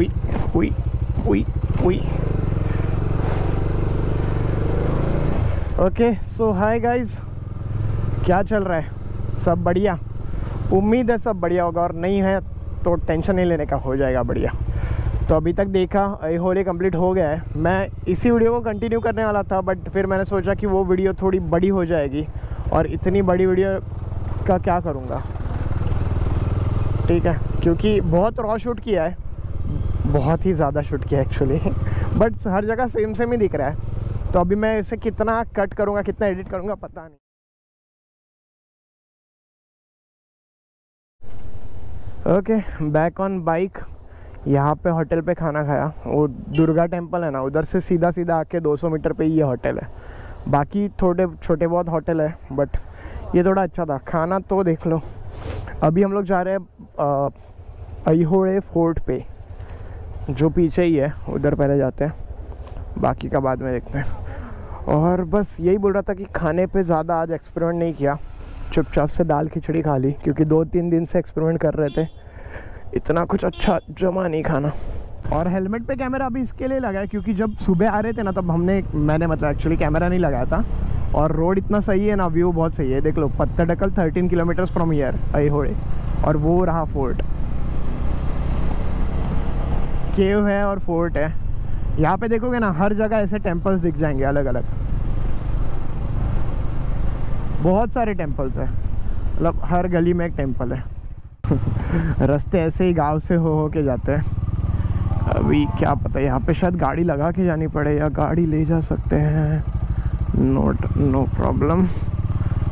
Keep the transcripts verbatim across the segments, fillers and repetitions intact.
Oi, oi, oi, oi. Okay so hi guys, क्या चल रहा है? सब बढ़िया, उम्मीद है सब बढ़िया होगा, और नहीं है तो टेंशन नहीं लेने का, हो जाएगा बढ़िया। तो अभी तक देखा होली कंप्लीट हो गया है। मैं इसी वीडियो को कंटिन्यू करने वाला था, बट फिर मैंने सोचा कि वो वीडियो थोड़ी बड़ी हो जाएगी, और इतनी बड़ी वीडियो का क्या करूँगा, ठीक है, क्योंकि बहुत रॉ शूट किया है, बहुत ही ज़्यादा शूट किया है एक्चुअली, बट हर जगह सेम सेम ही दिख रहा है। तो अभी मैं इसे कितना कट करूँगा, कितना एडिट करूँगा, पता नहीं। Okay, back on bike. यहाँ पे होटल पे खाना खाया, वो दुर्गा टेम्पल है ना, उधर से सीधा सीधा आके दो सौ मीटर पे ये होटल है। बाकी थोड़े छोटे बहुत होटल है, बट ये थोड़ा अच्छा था। खाना तो देख लो। अभी हम लोग जा रहे हैं अइहोड़े फोर्ट पे, जो पीछे ही है, उधर पहले जाते हैं, बाकी का बाद में देखते हैं। और बस यही बोल रहा था कि खाने पर ज़्यादा आज एक्सपेरिमेंट नहीं किया, चुपचाप से दाल खिचड़ी खा ली, क्योंकि दो तीन दिन से एक्सपेरिमेंट कर रहे थे, इतना कुछ अच्छा जमा नहीं खाना। और हेलमेट पे कैमरा अभी इसके लिए लगाया क्योंकि जब सुबह आ रहे थे ना, तब हमने मैंने मतलब एक्चुअली कैमरा नहीं लगाया था। और रोड इतना सही है ना, व्यू बहुत सही है, देख लो। Pattadakal thirteen kilometres from here Aihole, और वो रहा फोर्ट। केव है और फोर्ट है। यहाँ पे देखोगे ना, हर जगह ऐसे टेम्पल्स दिख जाएंगे, अलग अलग बहुत सारे टेंपल्स हैं, मतलब हर गली में एक टेंपल है। रास्ते ऐसे ही गांव से हो हो के जाते हैं। अभी क्या पता, यहाँ पे शायद गाड़ी लगा के जानी पड़े, या गाड़ी ले जा सकते हैं। Not no problem,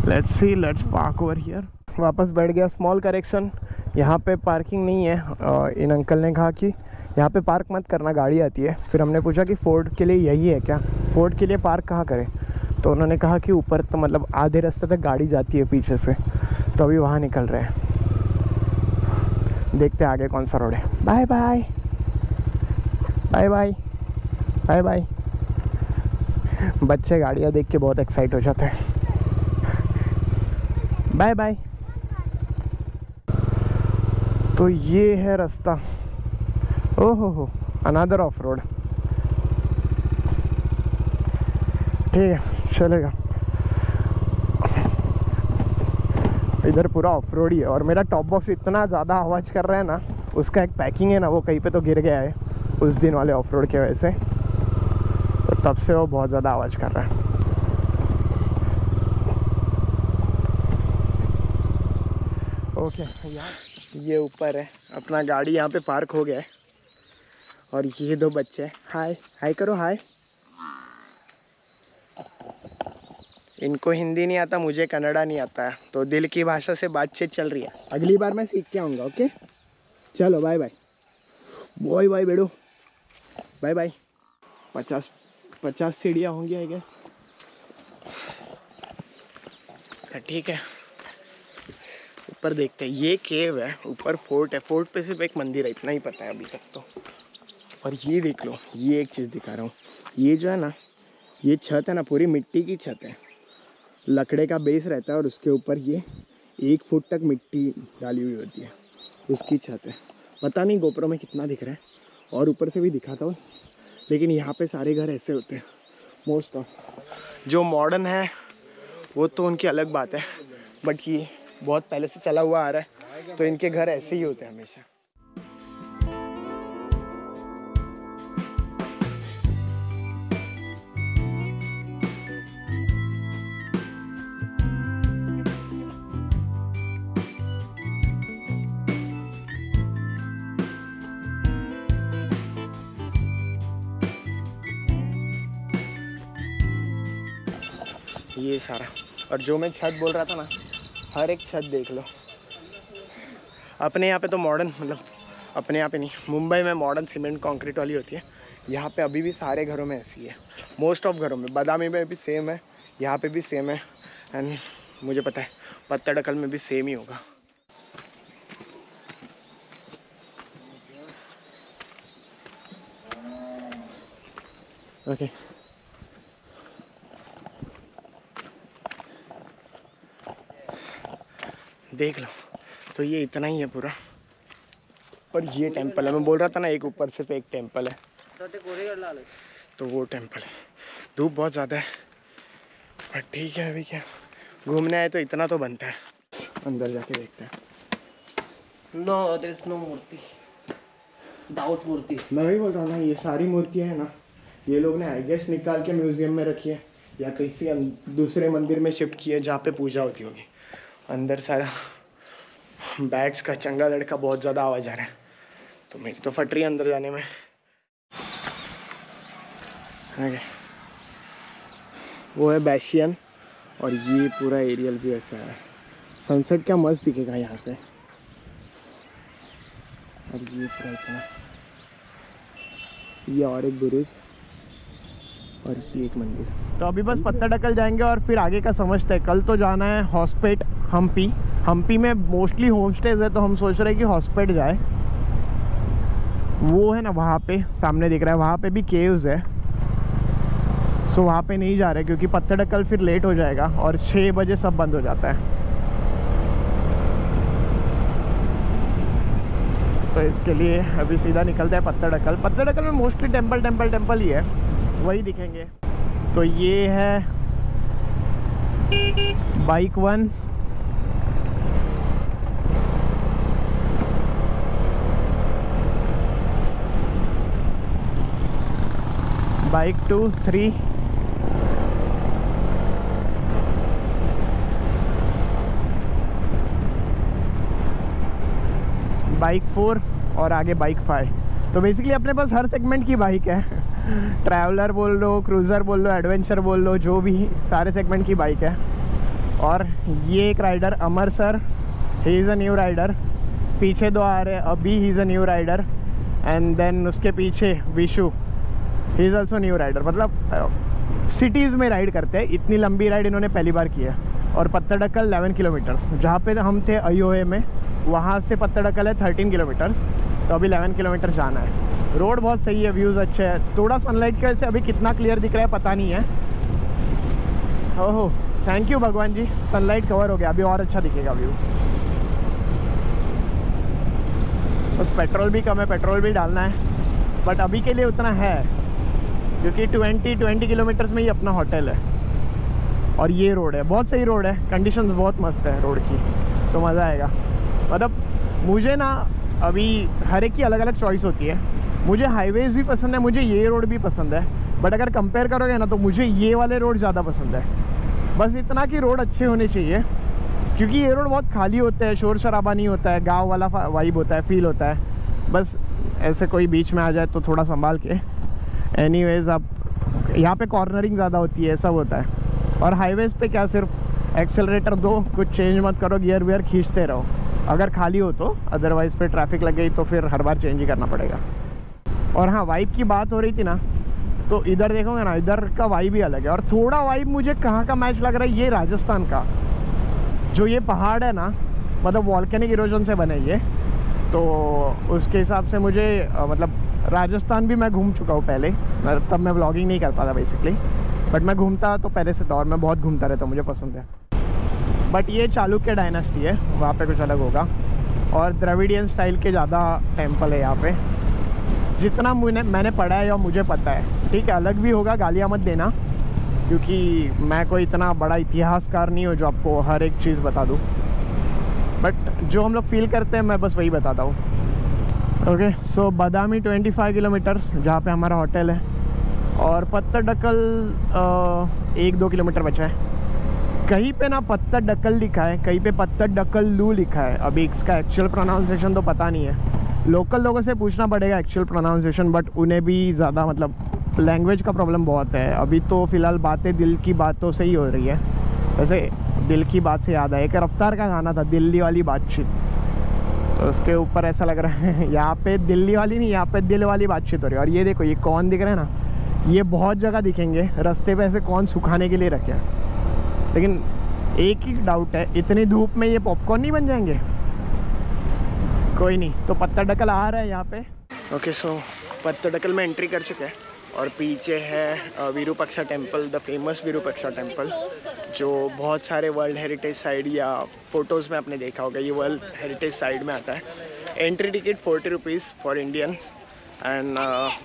let's see, let's park over here. वापस बैठ गया। स्मॉल करेक्शन, यहाँ पे पार्किंग नहीं है। इन अंकल ने कहा कि यहाँ पे पार्क मत करना, गाड़ी आती है। फिर हमने पूछा कि फोर्ट के लिए यही है क्या, फोर्ट के लिए पार्क कहाँ करें? तो उन्होंने कहा कि ऊपर, तो मतलब आधे रास्ते तक गाड़ी जाती है पीछे से, तो अभी वहाँ निकल रहे हैं। देखते हैं आगे कौन सा रोड है। Bye bye bye bye bye bye. बच्चे गाड़ियाँ देख के बहुत एक्साइट हो जाते हैं। Bye bye. तो ये है रास्ता। ओहो हो, अनादर ऑफ रोड, ठीक है, चलेगा। इधर पूरा ऑफ रोड ही है। और मेरा टॉप बॉक्स इतना ज़्यादा आवाज़ कर रहा है ना, उसका एक पैकिंग है ना, वो कहीं पे तो गिर गया है उस दिन वाले ऑफ रोड के वजह से, तो तब से वो बहुत ज़्यादा आवाज़ कर रहा है। ओके यार, ये ऊपर है अपना, गाड़ी यहाँ पे पार्क हो गया है। और ये दो बच्चे, हाय हाय करो, हाय। इनको हिंदी नहीं आता, मुझे कन्नड़ा नहीं आता है, तो दिल की भाषा से बातचीत चल रही है। अगली बार मैं सीख के आऊँगा। ओके चलो, बाय बाय। बाय बाय बेड़ो, बाय बाय। पचास पचास सीढ़ियाँ होंगी आई गेस। ठीक है, ऊपर देखते हैं। ये केव है, ऊपर फोर्ट है, फोर्ट पे सिर्फ एक मंदिर है, इतना ही पता है अभी तक तो। और ये देख लो, ये एक चीज़ दिखा रहा हूँ, ये जो है ना, ये छत है ना, पूरी मिट्टी की छत है, लकड़े का बेस रहता है, और उसके ऊपर ये एक फुट तक मिट्टी डाली हुई होती है, उसकी छत है। पता नहीं गोप्रो में कितना दिख रहा है, और ऊपर से भी दिखाता हूँ, लेकिन यहाँ पे सारे घर ऐसे होते हैं मोस्ट ऑफ। जो मॉडर्न है वो तो उनकी अलग बात है, बट ये बहुत पहले से चला हुआ आ रहा है, तो इनके घर ऐसे ही होते हैं हमेशा। ये सारा, और जो मैं छत बोल रहा था ना, हर एक छत देख लो। अपने यहाँ पे तो मॉडर्न, मतलब अपने यहाँ पे नहीं, मुंबई में मॉडर्न सीमेंट कंक्रीट वाली होती है, यहाँ पे अभी भी सारे घरों में ऐसी है, मोस्ट ऑफ घरों में। बदामी में भी सेम है, यहाँ पे भी सेम है, एंड मुझे पता है पत्तडकल में भी सेम ही होगा। Okay okay. देख लो, तो ये इतना ही है पूरा। पर ये टेंपल है, मैं बोल रहा था ना एक ऊपर सिर्फ एक टेंपल है तो वो टेंपल है। धूप बहुत ज़्यादा है पर ठीक है, अभी क्या घूमने आए तो इतना तो बनता है। अंदर जाके देखते हैं। नो देयर इज नो मूर्ति, डाउट मूर्ति। मैं वही बोल रहा हूँ ना, ये सारी मूर्तियाँ हैं ना ये लोग ने आई गेस निकाल के म्यूजियम में रखी है या किसी दूसरे मंदिर में शिफ्ट की है जहाँ पे पूजा होती होगी। अंदर सारा बैट्स का चंगा लड़का बहुत ज़्यादा आवाज़ आ रहा है तो मेरी तो फट रही है अंदर जाने में। Okay. वो है बैशियन और ये पूरा एरियल भी ऐसा है। सनसेट क्या मस्त दिखेगा यहाँ से। और ये पूरा इतना, ये और एक बुरुज और ये एक मंदिर। तो अभी बस पत्ताडकल जाएंगे और फिर आगे का समझते हैं। कल तो जाना है हॉस्पेट हम्पी। हम्पी में मोस्टली होम स्टेज है तो हम सोच रहे हैं कि हॉस्पेट जाए। वो है ना वहाँ पे सामने दिख रहा है, वहाँ पे भी केव्स है तो वहाँ पे नहीं जा रहे क्योंकि पत्तडकल फिर लेट हो जाएगा और छः बजे सब बंद हो जाता है। तो इसके लिए अभी सीधा निकलता है पत्तडकल। पत्तडकल में मोस्टली टेंपल टेंपल टेंपल ही है, वही दिखेंगे। तो ये है bike one. Bike two, three. Bike four और आगे बाइक फाइव। तो बेसिकली अपने पास हर सेगमेंट की बाइक है। ट्रैवलर बोल लो, क्रूज़र बोल लो, एडवेंचर बोल लो, जो भी सारे सेगमेंट की बाइक है। और ये एक rider Amar sir, he is a new rider. पीछे दो आ रहे हैं, अभी he is a new rider and then उसके पीछे Vishu, he is also new rider. मतलब सिटीज़ में राइड करते हैं, इतनी लंबी राइड इन्होंने पहली बार की है। और पत्तडकल ग्यारह किलोमीटर्स, जहाँ पे हम थे अयोध्या में, वहाँ से पत्तडकल है तेरह किलोमीटर्स। तो अभी ग्यारह किलोमीटर जाना है। रोड बहुत सही है, व्यूज़ अच्छे हैं। थोड़ा सनलाइट की वजह से अभी कितना क्लियर दिख रहा है पता नहीं है। ओहो थैंक यू भगवान जी, सनलाइट कवर हो गया, अभी और अच्छा दिखेगा व्यू। बस पेट्रोल भी कम है, पेट्रोल भी डालना है बट अभी के लिए उतना है क्योंकि बीस बीस किलोमीटर्स में ही अपना होटल है। और ये रोड है, बहुत सही रोड है, कंडीशंस बहुत मस्त है रोड की, तो मज़ा आएगा। मतलब मुझे ना अभी हर एक की अलग अलग चॉइस होती है। मुझे हाईवेज़ भी पसंद है, मुझे ये रोड भी पसंद है बट अगर कंपेयर करोगे ना तो मुझे ये वाले रोड ज़्यादा पसंद है। बस इतना कि रोड अच्छे होने चाहिए क्योंकि ये रोड बहुत खाली होते हैं, शोर शराबा नहीं होता है, गाँव वाला वाइब होता है, फील होता है। बस ऐसे कोई बीच में आ जाए तो थोड़ा संभाल के। एनीवेज आप यहाँ पे कॉर्नरिंग ज़्यादा होती है, सब होता है। और हाईवेज़ पे क्या सिर्फ एक्सेलरेटर दो, कुछ चेंज मत करो, गियर वियर खींचते रहो अगर खाली हो तो। अदरवाइज़ फिर ट्रैफिक लग गई तो फिर हर बार चेंज ही करना पड़ेगा। और हाँ वाइब की बात हो रही थी ना, तो इधर देखोगे ना, इधर का वाइब ही अलग है। और थोड़ा वाइब मुझे कहाँ का मैच लग रहा है, ये राजस्थान का जो ये पहाड़ है ना, मतलब वॉल्केनिक इरोजन से बने ये, तो उसके हिसाब से मुझे आ, मतलब राजस्थान भी मैं घूम चुका हूँ पहले। तब मैं व्लॉगिंग नहीं करता था बेसिकली बट मैं घूमता तो पहले से था और मैं बहुत घूमता रहता हूँ, मुझे पसंद है। बट ये चालुक्य डायनेस्टी है, वहाँ पे कुछ अलग होगा। और द्रविडियन स्टाइल के ज़्यादा टेम्पल है यहाँ पे, जितना मैंने मैंने पढ़ा है या मुझे पता है। ठीक है अलग भी होगा, गालियाँ मत देना क्योंकि मैं कोई इतना बड़ा इतिहासकार नहीं हूँ जो आपको हर एक चीज़ बता दूँ, बट जो हम लोग फील करते हैं मैं बस वही बताता हूँ। ओके सो बादामी पच्चीस किलोमीटर्स जहाँ पे हमारा होटल है। और पत्तडकल एक दो किलोमीटर बचा है। कहीं पे ना पत्तडकल लिखा है, कहीं पे पत्तडकल्लू लिखा है। अभी इसका एक्चुअल प्रोनाउंसिएशन तो पता नहीं है, लोकल लोगों से पूछना पड़ेगा एक्चुअल प्रोनाउंसिएशन। बट उन्हें भी ज़्यादा मतलब लैंग्वेज का प्रॉब्लम बहुत है। अभी तो फ़िलहाल बातें दिल की बातों से ही हो रही है। वैसे दिल की बात से याद आया, एक रफ्तार का गाना था दिल्ली वाली बातचीत, उसके ऊपर ऐसा लग रहा है यहाँ पे दिल्ली वाली नहीं, यहाँ पे दिल वाली बातचीत हो रही है। और ये देखो ये कौन दिख रहा है ना, ये बहुत जगह दिखेंगे रास्ते पे ऐसे कौन सुखाने के लिए रखे हैं। लेकिन एक ही डाउट है, इतनी धूप में ये पॉपकॉर्न नहीं बन जाएंगे? कोई नहीं, तो पत्तडकल आ रहा है यहाँ पे। ओके सो पत्तडकल में एंट्री कर चुके हैं और पीछे है Virupaksha temple, the famous Virupaksha temple, जो बहुत सारे वर्ल्ड हेरिटेज साइट या फ़ोटोज़ में आपने देखा होगा। ये वर्ल्ड हेरिटेज साइट में आता है entry ticket forty rupees for Indians and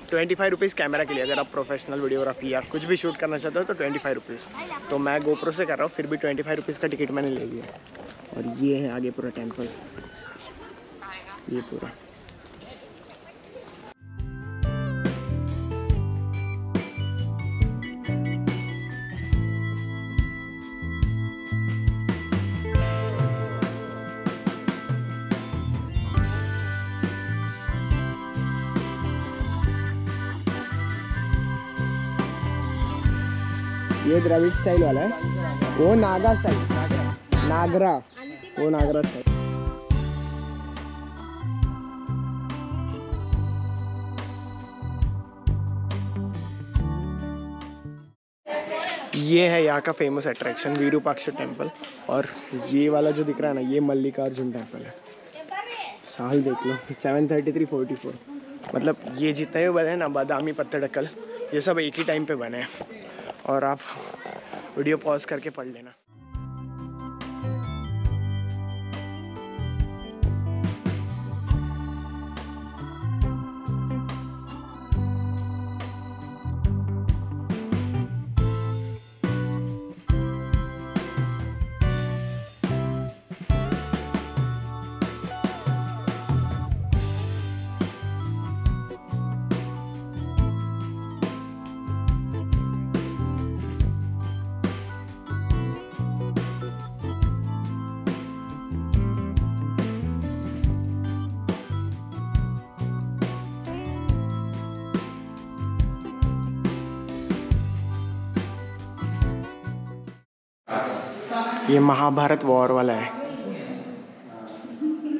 twenty five rupees camera के लिए। अगर आप प्रोफेशनल वीडियोग्राफी या कुछ भी शूट करना चाहते हो तो ट्वेंटी फाइव रुपीज़। तो मैं गोप्रो से कर रहा हूँ, फिर भी ट्वेंटी फाइव रुपीज़ का टिकट मैंने ले लिया। और ये है आगे पूरा टेम्पल, ये पूरा। ये द्रविड़ स्टाइल वाला है, वो नागा स्टाइल, नागरा, वो नागरा स्टाइल। ये है यहाँ का फेमस अट्रैक्शन विरूपाक्ष टेम्पल। और ये वाला जो दिख रहा है ना, ये मल्लिकार्जुन टेम्पल है। साल देख लो seven thirty three forty four. मतलब ये जितने भी बने हैं ना बादामी पत्तडकल, ये सब एक ही टाइम पे बने हैं। और आप वीडियो पॉज करके पढ़ लेना। ये महाभारत वॉर वाला है,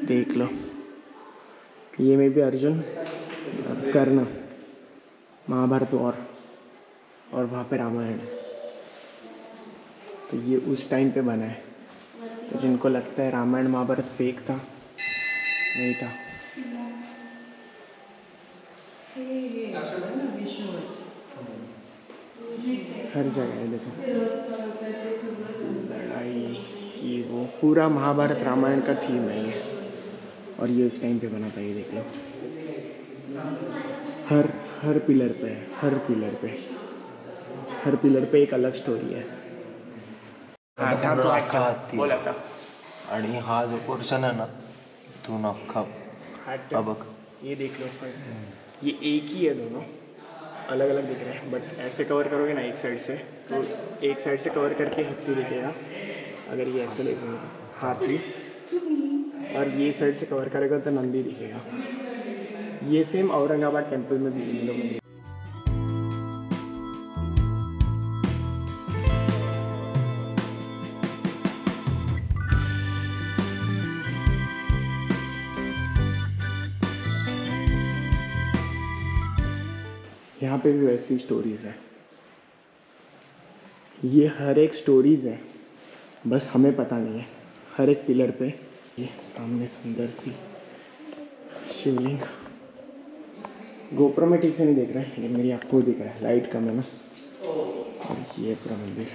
देख लो। ये में भी अर्जुन कर्ण, महाभारत वॉर, और वहाँ पे रामायण। तो ये उस टाइम पे बना है। तो जिनको लगता है रामायण महाभारत फेक था, नहीं था। हर जगह है, देखो ये वो पूरा महाभारत रामायण का थीम है ये। और ये उस टाइम पे बना था, ये देख लो। हर हर पिलर पे है, हर पिलर पे हर पिलर पे एक अलग स्टोरी है। हा जो पोर्शन है ना, तो नखा अबक, ये देख लो। ये एक ही है, दोनों अलग अलग दिख रहे हैं। बट ऐसे कवर करोगे ना एक साइड से, तो एक साइड से कवर करके हाथी दिखेगा। अगर ये ऐसे देखेंगे तो हाथी, और ये साइड से कवर करेगा तो नंदी दिखेगा। ये सेम औरंगाबाद टेम्पल में भी इन लोगों ने। यहाँ पे भी वैसी स्टोरीज है, ये हर एक स्टोरीज है, बस हमें पता नहीं है। हर एक पिलर पे ये सामने सुंदर सी शिवलिंग। गोप्रो में ठीक से नहीं देख रहा है, लेकिन मेरी आँखों दिख रहा है, लाइट कम है ना। और ये पूरा मंदिर,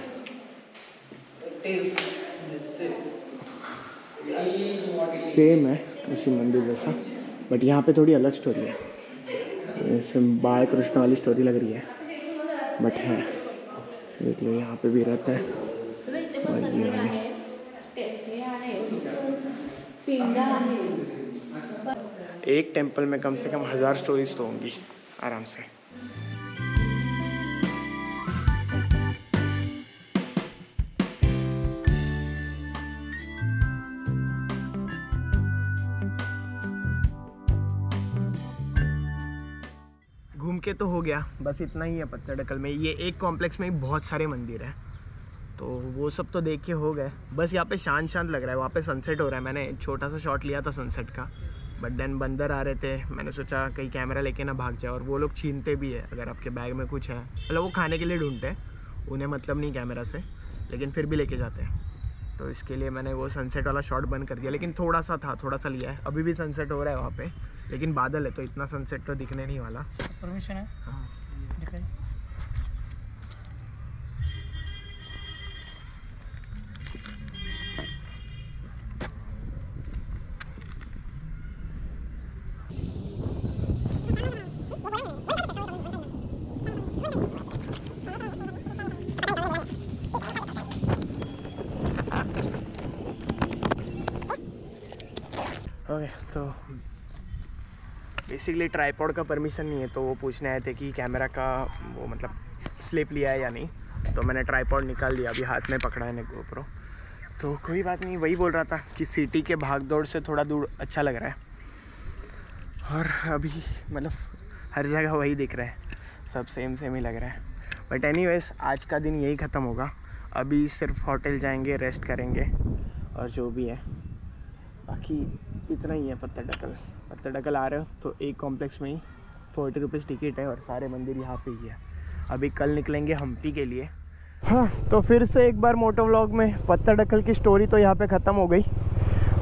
सेम है उसी मंदिर जैसा, बट यहाँ पे थोड़ी अलग स्टोरी है। बाल कृष्ण वाली स्टोरी लग रही है, बट है। देख लो यहाँ पे भी रहता है। और ये वाली एक टेम्पल में कम से कम हज़ार स्टोरीज तो होंगी आराम से। के तो हो गया, बस इतना ही है पत्तडकल में। ये एक कॉम्प्लेक्स में बहुत सारे मंदिर हैं, तो वो सब तो देख के हो गए। बस यहाँ पे शांत शांत लग रहा है, वहाँ पे सनसेट हो रहा है। मैंने छोटा सा शॉट लिया था सनसेट का, बट देन बंदर आ रहे थे। मैंने सोचा कहीं कैमरा लेके ना भाग जाए, और वो लोग छीनते भी है अगर आपके बैग में कुछ है। मतलब वो खाने के लिए ढूंढते हैं, उन्हें मतलब नहीं कैमरा से, लेकिन फिर भी लेके जाते हैं। तो इसके लिए मैंने वो सनसेट वाला शॉट बंद कर दिया, लेकिन थोड़ा सा था, थोड़ा सा लिया है। अभी भी सनसेट हो रहा है वहाँ पे, लेकिन बादल है तो इतना सनसेट तो दिखने नहीं वाला। परमिशन है? हाँ। ओके तो बेसिकली ट्राईपॉड का परमिशन नहीं है, तो वो पूछने आए थे कि कैमरा का वो मतलब स्लिप लिया है या नहीं, तो मैंने ट्राईपॉड निकाल दिया, अभी हाथ में पकड़ा है ना गोप्रो, तो कोई बात नहीं। वही बोल रहा था कि सिटी के भागदौड़ से थोड़ा दूर अच्छा लग रहा है, और अभी मतलब हर जगह वही दिख रहा है, सब सेम सेम ही लग रहा है। बट एनीवेज आज का दिन यही ख़त्म होगा, अभी सिर्फ होटल जाएंगे, रेस्ट करेंगे और जो भी है बाकी इतना ही है। पत्तडकल पत्तडकल आ रहे हो तो एक कॉम्प्लेक्स में ही फोर्टी रुपीज़ टिकट है और सारे मंदिर यहाँ पे ही है। अभी कल निकलेंगे हम्पी के लिए। हाँ, तो फिर से एक बार मोटो व्लॉग में पत्तडकल की स्टोरी तो यहाँ पे ख़त्म हो गई,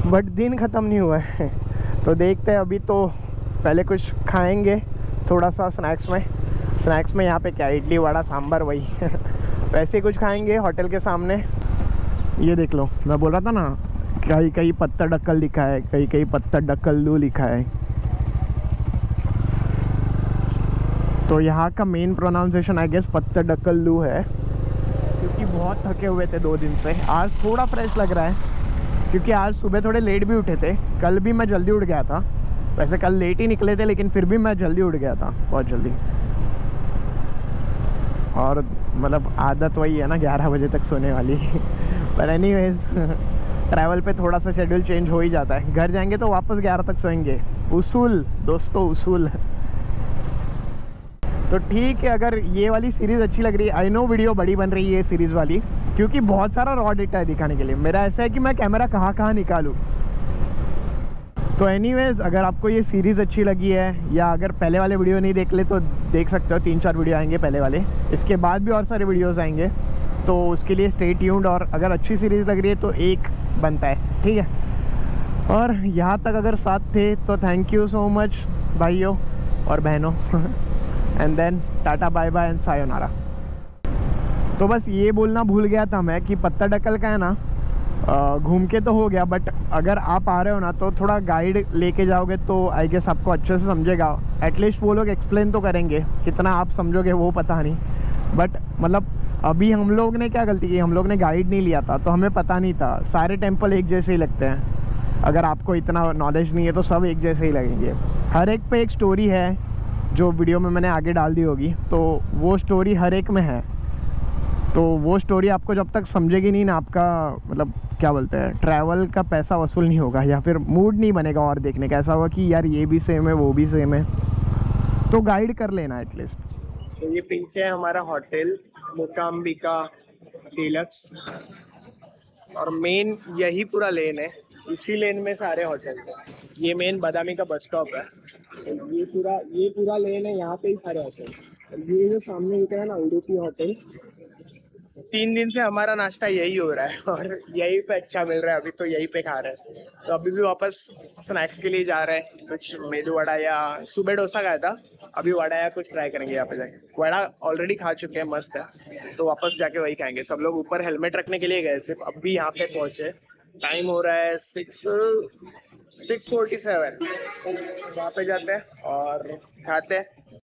बट दिन ख़त्म नहीं हुआ है, तो देखते हैं। अभी तो पहले कुछ खाएँगे थोड़ा सा स्नैक्स में, स्नैक्स में यहाँ पे क्या इडली वड़ा सांभर वही वैसे कुछ खाएंगे होटल के सामने। ये देख लो, मैं बोल रहा था ना कहीं कहीं पत्तडकल लिखा है, कहीं कहीं पत्तडकल्लू लिखा है, तो यहाँ का main pronunciation I guess Pattadakallu है, क्योंकि बहुत थके हुए थे दो दिन से। आज थोड़ा फ्रेश लग रहा है क्योंकि आज सुबह थोड़े लेट भी उठे थे, कल भी मैं जल्दी उठ गया था, वैसे कल लेट ही निकले थे लेकिन फिर भी मैं जल्दी उठ गया था, बहुत जल्दी। और मतलब आदत वही है ना ग्यारह बजे तक सोने वाली पर एनीवेज ट्रैवल पे थोड़ा सा शेड्यूल चेंज हो ही जाता है, घर जाएंगे तो वापस ग्यारह तक सोएंगे, उसूल दोस्तों उसूल। तो ठीक है, अगर ये वाली सीरीज़ अच्छी लग रही है, आई नो वीडियो बड़ी बन रही है सीरीज़ वाली, क्योंकि बहुत सारा रॉ डेटा है दिखाने के लिए, मेरा ऐसा है कि मैं कैमरा कहाँ कहाँ निकालूँ। तो एनीवेज अगर आपको ये सीरीज़ अच्छी लगी है, या अगर पहले वाले वीडियो नहीं देख ले तो देख सकते हो, तीन चार वीडियो आएंगे पहले वाले, इसके बाद भी और सारे वीडियोस आएंगे, तो उसके लिए स्टे ट्यून्ड। और अगर अच्छी सीरीज़ लग रही है तो एक बनता है, ठीक है। और यहाँ तक अगर साथ थे तो थैंक यू सो मच भाइयों और बहनों and then tata bye bye and sayonara. तो बस ये बोलना भूल गया था मैं कि पत्तडकल का है ना घूम के तो हो गया, बट अगर आप आ रहे हो ना तो थोड़ा गाइड लेके जाओगे तो आई गेस आपको अच्छे से समझेगा, एटलीस्ट वो लोग एक्सप्लेन तो करेंगे, कितना आप समझोगे वो पता नहीं। बट मतलब अभी हम लोग ने क्या गलती की, हम लोग ने गाइड नहीं लिया था तो हमें पता नहीं था, सारे टेम्पल एक जैसे ही लगते हैं, अगर आपको इतना नॉलेज नहीं है तो सब एक जैसे ही लगेंगे। हर एक पे एक स्टोरी है जो वीडियो में मैंने आगे डाल दी होगी, तो वो स्टोरी हर एक में है, तो वो स्टोरी आपको जब तक समझेगी नहीं ना, आपका मतलब क्या बोलते हैं ट्रैवल का पैसा वसूल नहीं होगा, या फिर मूड नहीं बनेगा और देखने का, ऐसा होगा कि यार ये भी सेम है वो भी सेम है, तो गाइड कर लेना एटलीस्ट। तो ये पीछे है हमारा होटल मुकाम डीलक्स, और मेन यही पूरा लेन है, इसी लेन में सारे होटल है। ये मेन बादामी का बस स्टॉप है, ये पूरा ये पूरा लेन है, यहाँ पे ही सारे होटल। ये जो सामने दिख रहा है ना अंडुपी होटल, तीन दिन से हमारा नाश्ता यही हो रहा है और यही पे अच्छा मिल रहा है, अभी तो यही पे खा रहे हैं। तो अभी भी वापस स्नैक्स के लिए जा रहे हैं, कुछ मेदू वड़ा या सुबह डोसा खाया था, अभी वड़ा या कुछ ट्राई करेंगे। यहाँ पे जाके वड़ा ऑलरेडी खा चुके हैं, मस्त है, तो वापस जाके वही खाएंगे। सब लोग ऊपर हेलमेट रखने के लिए गए सिर्फ, अब भी यहाँ पे पहुंचे। टाइम हो रहा है सिक्स सिक्स फोर्टी सेवन, वहाँ पे जाते हैं और खाते हैं।